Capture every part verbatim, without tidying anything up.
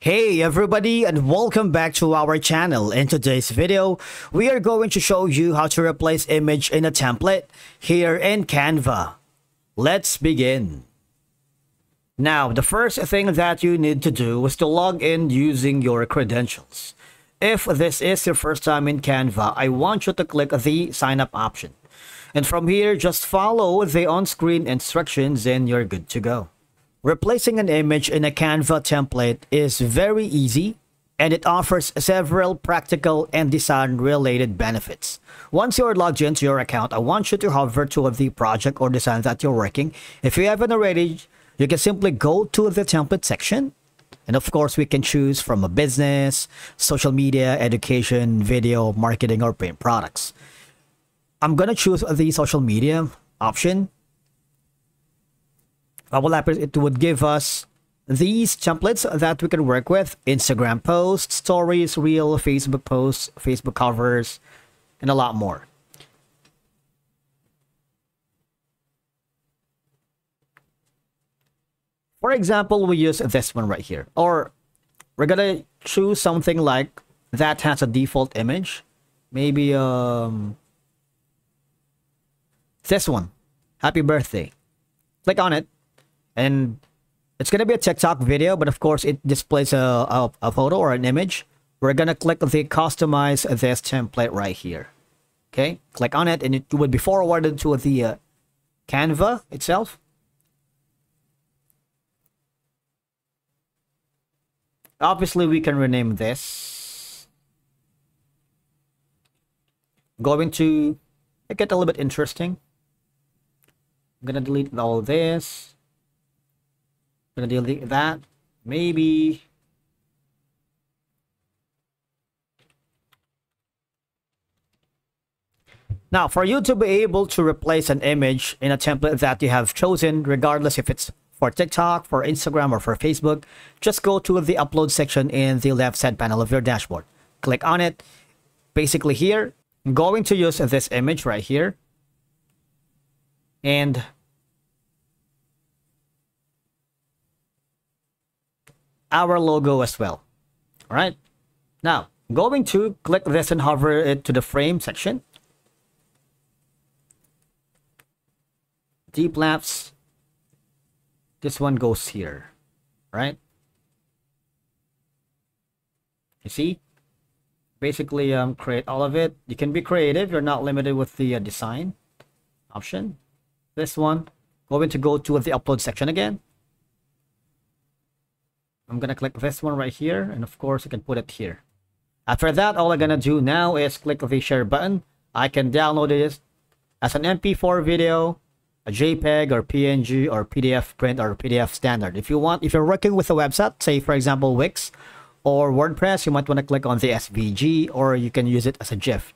Hey everybody, and welcome back to our channel. In today's video, we are going to show you how to replace image in a template here in Canva. Let's begin. Now, the first thing that you need to do is to log in using your credentials. If this is your first time in Canva, I want you to click the sign up option. And from here, just follow the on-screen instructions and you're good to go. Replacing an image in a Canva template is very easy, and it offers several practical and design-related benefits. Once you're logged into your account, I want you to hover to the project or design that you're working. If you haven't already, you can simply go to the template section. And of course, we can choose from a business, social media, education, video, marketing, or print products. I'm going to choose the social media option. What will happen, it would give us these templates that we can work with: Instagram posts, stories, Reel, Facebook posts, Facebook covers, and a lot more. For example, we use this one right here, or we're gonna choose something like that has a default image. Maybe um this one, happy birthday. Click on it. And it's going to be a TikTok video, but of course it displays a, a, a photo or an image. We're going to click the customize this template right here. Okay, click on it and it would be forwarded to the uh, Canva itself. Obviously, we can rename this. Going to make it a little bit interesting. I'm going to delete all this. Going to delete that. Maybe now, for you to be able to replace an image in a template that you have chosen, regardless if it's for TikTok, for Instagram, or for Facebook, just go to the upload section in the left side panel of your dashboard. Click on it. Basically here, I'm going to use this image right here, and our logo as well. All right, now going to click this and hover it to the frame section. DeepLaughs, this one goes here, right? You see, basically um create all of it. You can be creative, you're not limited with the uh, design option. This one, going to go to the upload section again. I'm going to click this one right here, and of course you can put it here. After that, all I'm going to do now is click the share button. I can download this as an M P four video, a JPEG, or P N G, or P D F print, or P D F standard. If you want, if you're working with a website, say for example Wix or WordPress, you might want to click on the S V G, or you can use it as a GIF.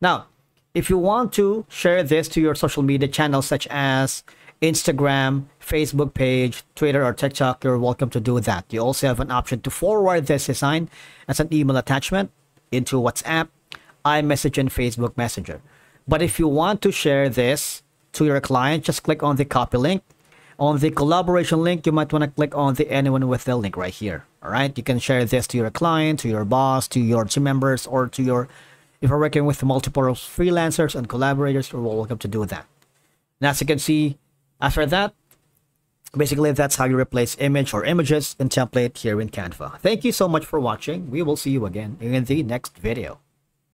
Now, if you want to share this to your social media channels such as Instagram, Facebook page, Twitter, or TikTok, you're welcome to do that. You also have an option to forward this design as an email attachment into WhatsApp, iMessage, and Facebook Messenger. But if you want to share this to your client, just click on the copy link. On the collaboration link, you might want to click on the anyone with the link right here. All right, you can share this to your client, to your boss, to your team members, or to your, if you're working with multiple freelancers and collaborators, you're welcome to do that. And as you can see, after that, basically that's how you replace image or images in template here in Canva. Thank you so much for watching. We will see you again in the next video.